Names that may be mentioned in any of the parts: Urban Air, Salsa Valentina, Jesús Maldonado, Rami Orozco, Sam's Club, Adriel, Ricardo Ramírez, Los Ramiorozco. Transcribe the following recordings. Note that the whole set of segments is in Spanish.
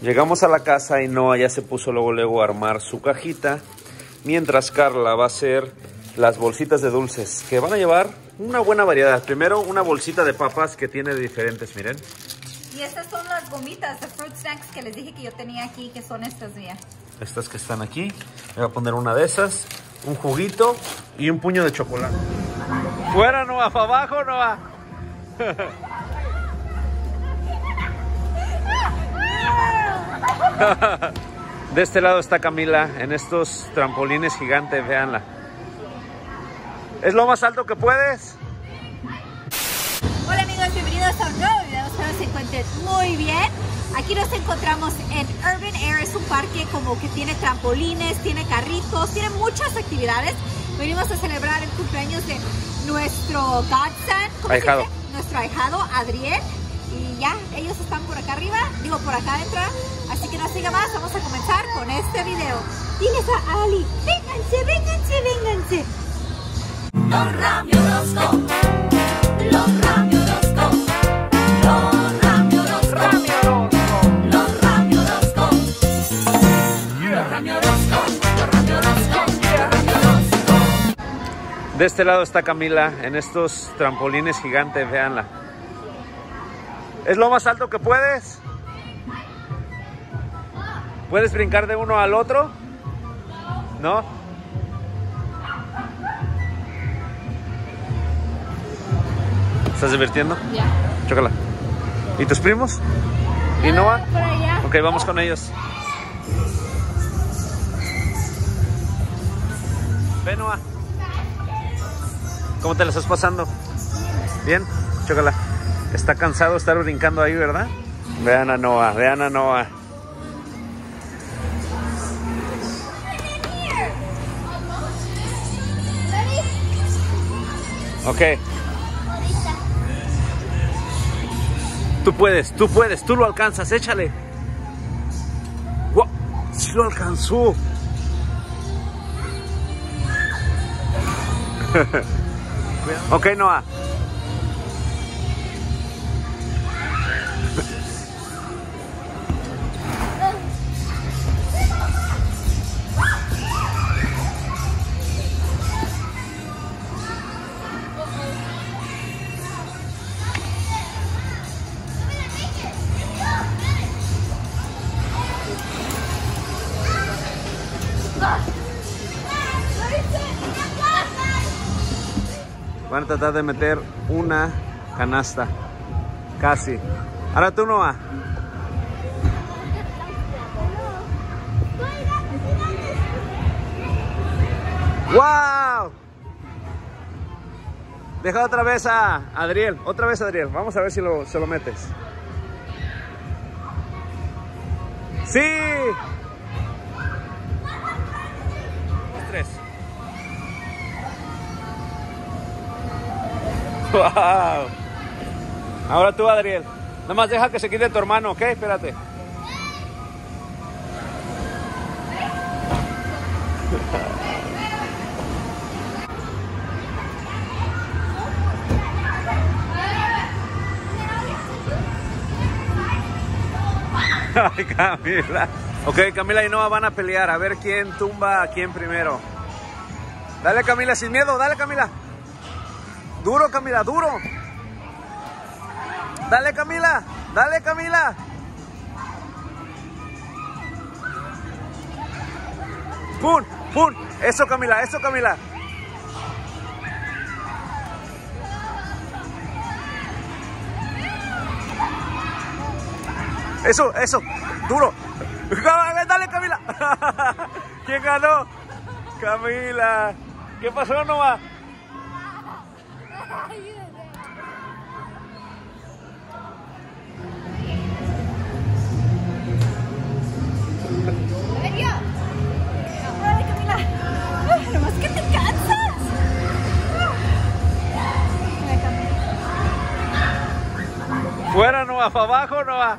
Llegamos a la casa y Noah ya se puso luego a armar su cajita, mientras Carla va a hacer las bolsitas de dulces, que van a llevar una buena variedad. Primero, una bolsita de papas que tiene de diferentes, miren. Y estas son las gomitas de fruit snacks que les dije que yo tenía aquí, que son estas, mira. Estas que están aquí. Voy a poner una de esas, un juguito y un puño de chocolate. ¡Fuera, Noah! ¡Para abajo, Noah! De este lado está Camila en estos trampolines gigantes, véanla. ¿Es lo más alto que puedes? Hola amigos, bienvenidos a un nuevo video, espero se encuentren muy bien. Aquí nos encontramos en Urban Air, es un parque como que tiene trampolines, tiene carritos, tiene muchas actividades. Venimos a celebrar el cumpleaños de nuestro godson, ¿cómo se dice? Nuestro ahijado, Adriel. Y ya, ellos están por acá arriba, digo por acá adentro. Así que no siga más, vamos a comenzar con este video. Diles a Ali, vénganse, vénganse, vénganse. Los Ramiorosco, los Ramiorosco, los Ramiorosco, los Ramiorosco, los Ramiorosco, los Ramiorosco, los Ramiorosco. De este lado está Camila en estos trampolines gigantes, véanla. ¿Es lo más alto que puedes? ¿Puedes brincar de uno al otro? No. ¿No? ¿Estás divirtiendo? Ya. Yeah. Chócala. ¿Y tus primos? ¿Y Noah? Por allá. Ok, vamos con ellos. Ven, Noah. ¿Cómo te la estás pasando? Bien. ¿Bien? Chócala. Está cansado de estar brincando ahí, ¿verdad? Vean a Noah, vean a Noah. Ok. Tú puedes, tú lo alcanzas, échale. ¡Wow! ¡Sí lo alcanzó! Ok, Noah. Van a tratar de meter una canasta. Casi. Ahora tú, Noah. ¡Wow! Deja otra vez a Adriel. Otra vez a Adriel. Vamos a ver si se lo metes. ¡Sí! Wow. Ahora tú, Adriel. Nada más deja que se quite tu hermano, ¿ok? Espérate. Ay, Camila. Ok, Camila y Noah van a pelear. A ver quién tumba a quién primero. Dale, Camila, sin miedo. Dale, Camila. Duro, Camila, duro. Dale, Camila. Dale, Camila. Pum, pum. Eso, Camila, eso, Camila. Eso, eso. Duro. Dale, Camila. ¿Quién ganó? Camila. ¿Qué pasó, Noah? Fuera, Noah, para abajo, Noah.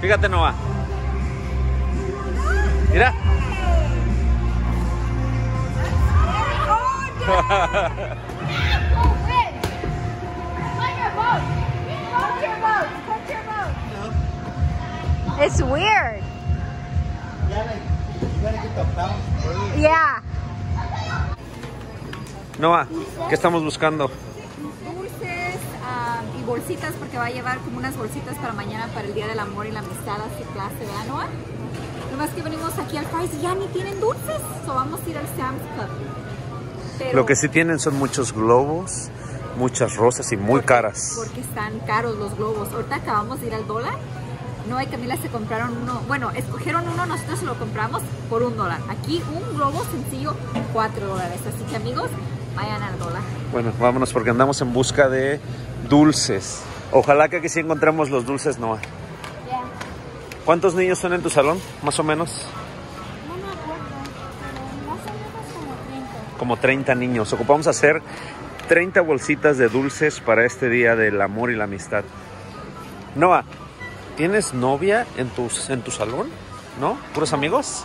Fíjate, Noah. Mira. It's weird. Yeah. Noah, ¿qué estamos buscando? Dulces y bolsitas, porque va a llevar como unas bolsitas para mañana, para el Día del Amor y la Amistad, así clase, ¿verdad, Noah? Nomás que venimos aquí al Price y ya ni tienen dulces, so vamos a ir al Sam's Club. Pero lo que sí tienen son muchos globos, muchas rosas y muy caras. Porque están caros los globos. Ahorita acabamos de ir al dólar. No, y Camila se compraron uno, bueno, escogieron uno, nosotros lo compramos por $1. Aquí un globo sencillo, $4. Así que amigos, vayan al dólar. Bueno, vámonos porque andamos en busca de dulces. Ojalá que aquí sí encontremos los dulces, Noah. Yeah. ¿Cuántos niños son en tu salón, más o menos? No me acuerdo, pero más o menos como 30. Como 30 niños. Ocupamos hacer 30 bolsitas de dulces para este Día del Amor y la Amistad. Noah, ¿tienes novia en tu salón? ¿No? ¿Puros amigos?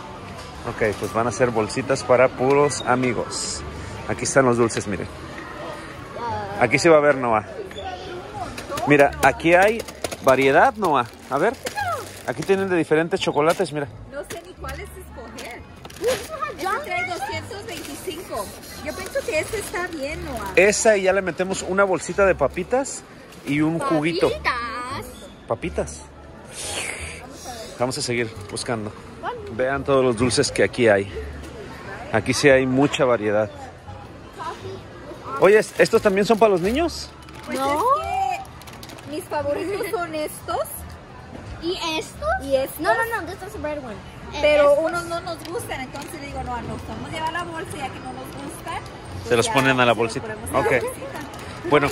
Ok, pues van a ser bolsitas para puros amigos. Aquí están los dulces, miren. Aquí se va a ver, Noah. Mira, aquí hay variedad, Noah. A ver, aquí tienen de diferentes chocolates, mira. No sé ni cuáles escoger. Yo traigo 225. Yo pienso que este está bien, Noah. Esa, y ya le metemos una bolsita de papitas y un juguito. Papitas. Vamos a seguir buscando. Vean todos los dulces que aquí hay. Aquí sí hay mucha variedad. Oye, ¿estos también son para los niños? Pues no. Es que mis favoritos son estos. ¿Y estos? Y estos. No, no, no, this is a red one. Pero estos, unos no nos gustan, entonces digo, no, no, vamos a llevar la bolsa ya que no nos gustan. Pues se los ponen a la bolsita. Ok. Bueno.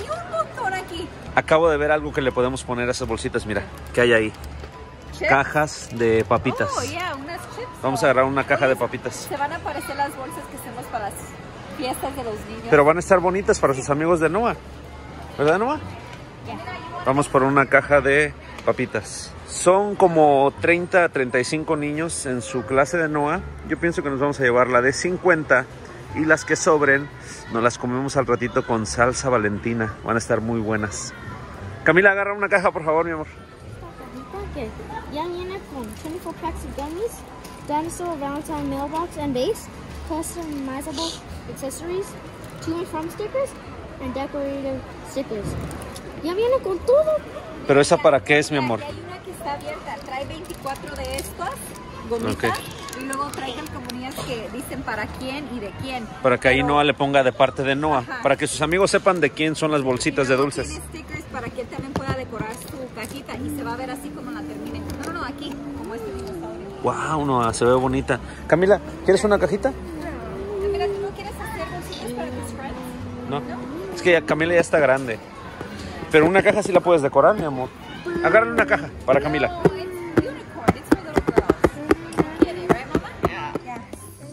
Acabo de ver algo que le podemos poner a esas bolsitas, mira, que hay ahí. ¿Chips? Cajas de papitas. Oh, yeah, unas chips. Vamos a agarrar una caja de papitas. Se van a aparecer las bolsas que hacemos para las fiestas de los niños. Pero van a estar bonitas para sus amigos de Noah. ¿Verdad, Noah? Yeah. Vamos por una caja de papitas. Son como 30 a 35 niños en su clase de Noah. Yo pienso que nos vamos a llevar la de 50. Y las que sobren, nos las comemos al ratito con salsa Valentina. Van a estar muy buenas. Camila, agarra una caja, por favor, mi amor. Esta cajita que ya viene con 24 packs de gummies, dinosaur, Valentine mailbox and base, customizable accessories, to and from stickers, and decorative stickers. Ya viene con todo. ¿Pero esa para qué es, mi amor? Hay una que está abierta. Trae 24 de estas gomitas. Okay. Y luego traigan comunidades que dicen para quién y de quién. Para que ahí Noah le ponga de parte de Noah. Ajá. Para que sus amigos sepan de quién son las bolsitas de dulces. Tiene stickers para que él también pueda decorar su cajita. Y se va a ver así como la termine. No, no, aquí. Como este mismo está. Wow, Noah, se ve bonita. Camila, ¿quieres una cajita? No. Camila, ¿tú no quieres hacer bolsitas para tus friends? No. Es que ya, Camila ya está grande. Pero una caja sí la puedes decorar, mi amor. Agarra una caja para Camila.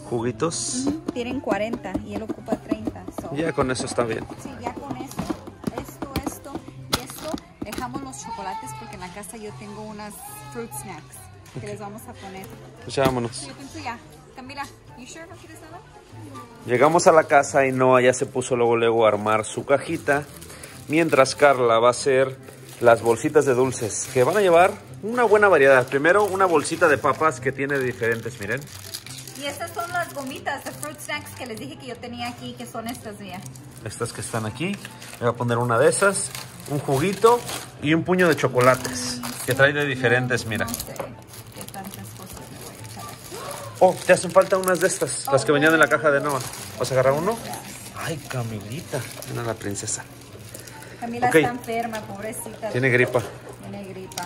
Juguitos. Tienen 40 y él ocupa 30. So. Ya con eso está bien. Sí, ya con esto, esto y esto. Dejamos los chocolates porque en la casa yo tengo unas fruit snacks que les vamos a poner. Pues ya vámonos. Yo pienso ya. Camila, ¿you sure no quieres nada? Llegamos a la casa y Noah ya se puso luego a armar su cajita. Mientras Carla va a hacer las bolsitas de dulces que van a llevar una buena variedad. Primero una bolsita de papas que tiene diferentes, miren. Y estas son las gomitas de fruit snacks que les dije que yo tenía aquí, que son estas, mira. Estas que están aquí. Le voy a poner una de esas, un juguito y un puño de chocolates. Que trae de diferentes, mira. No sé qué tantas cosas me voy a echar aquí. Oh, te hacen falta unas de estas, las que venían en la caja de Noah. ¿Vas a agarrar uno? Ay, Camilita. Mira la princesa. Camila está enferma, pobrecita. Tiene gripa. Tiene gripa.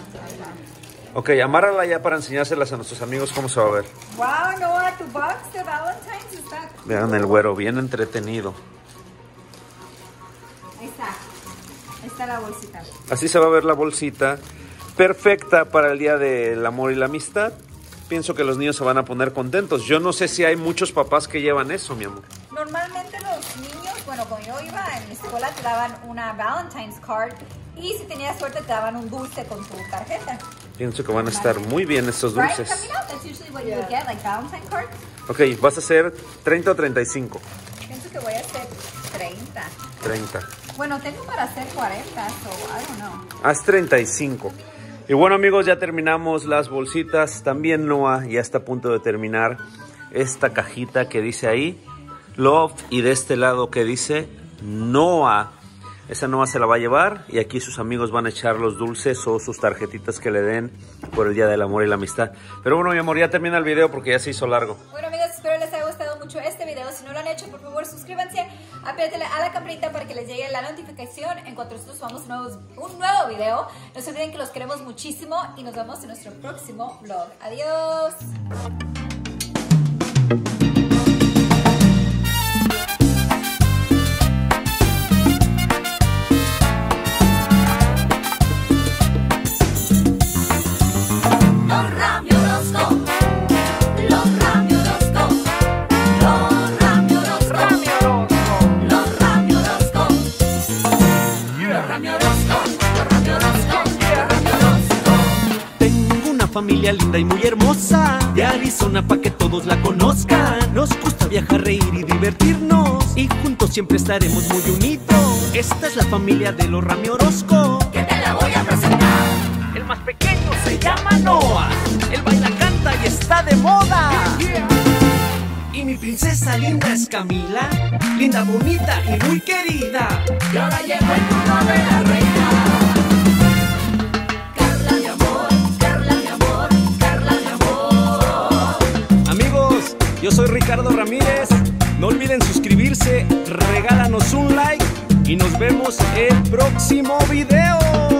Ok, amárrala ya para enseñárselas a nuestros amigos cómo se va a ver. Wow, Noah, tu box de Valentine's está... Vean el güero, bien entretenido. Ahí está. Ahí está la bolsita. Así se va a ver la bolsita. Perfecta para el Día del Amor y la Amistad. Pienso que los niños se van a poner contentos. Yo no sé si hay muchos papás que llevan eso, mi amor. Normalmente los niños, bueno, cuando yo iba en mi escuela te daban una Valentine's card. Y si tenías suerte te daban un dulce con tu tarjeta. Pienso que van a estar muy bien estos dulces. Ok, vas a hacer 30 o 35. Pienso que voy a hacer 30. 30. Bueno, tengo para hacer 40, so I don't know. Haz 35. Y bueno, amigos, ya terminamos las bolsitas. También Noah ya está a punto de terminar esta cajita que dice ahí Love, y de este lado que dice Noah. Esa Noah se la va a llevar, y aquí sus amigos van a echar los dulces o sus tarjetitas que le den por el Día del Amor y la Amistad. Pero bueno, mi amor, ya termina el video porque ya se hizo largo. Bueno, amigos, espero les haya gustado mucho este video. Si no lo han hecho, por favor, suscríbanse, apriétenle a la campanita para que les llegue la notificación en cuanto nosotros subamos un nuevo video. No se olviden que los queremos muchísimo y nos vemos en nuestro próximo vlog. Adiós. Familia linda y muy hermosa de Arizona, pa' que todos la conozcan. Nos gusta viajar, reír y divertirnos, y juntos siempre estaremos muy unidos. Esta es la familia de los Rami Orozco, que te la voy a presentar. El más pequeño se llama Noah, él baila, canta y está de moda. Y mi princesa linda es Camila, linda, bonita y muy querida, y ahora llegó el turno de la reina. Yo soy Ricardo Ramírez, no olviden suscribirse, regálanos un like y nos vemos el próximo video.